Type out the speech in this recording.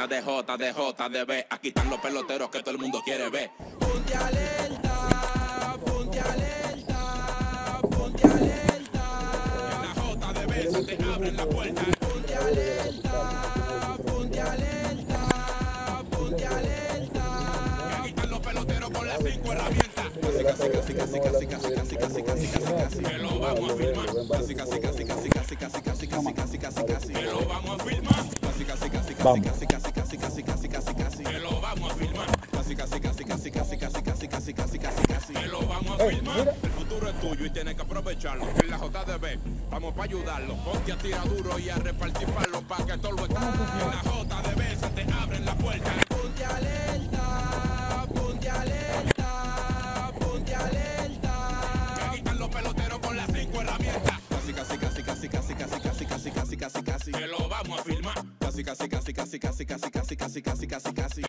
JDJDB. Aquí están los peloteros que todo el mundo quiere ver. Ponte alerta, ponte alerta, ponte alerta. En la JDB se te abren las puertas. Ponte alerta, ponte alerta, ponte alerta. Aquí están los peloteros con las 5 herramientas. Casi, que lo vamos a filmar. Casi, que lo vamos a filmar. Casi, que lo vamos a filmar. Casi, que lo vamos a filmar. El futuro es tuyo y tienes que aprovecharlo. En la JDB vamos para ayudarlo. Ponte a tirar duro y a repartir palos para que todo lo esté. En la JDB se te abren las puertas. Ponte alerta, ponte alerta. Casi, que lo vamos a filmar. Casi.